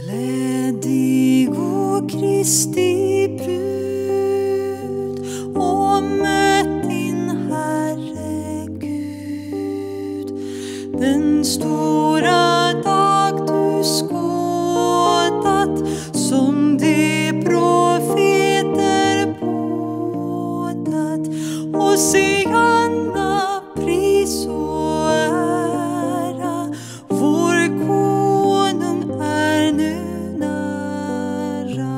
Glädjig och Kristi brud, och möt din Herre Gud. Den stora dag du skådat, som de profeter bådat, och Hosianna pris och ära, vår konung är nu nära.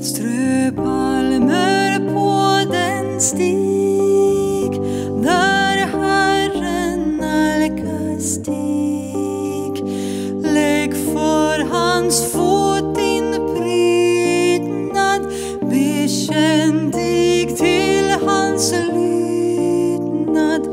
Strö palmer på den stig där Herren nalkas dig. Lägg för hans fot din prydnad, bekänn dig till hans lydnad.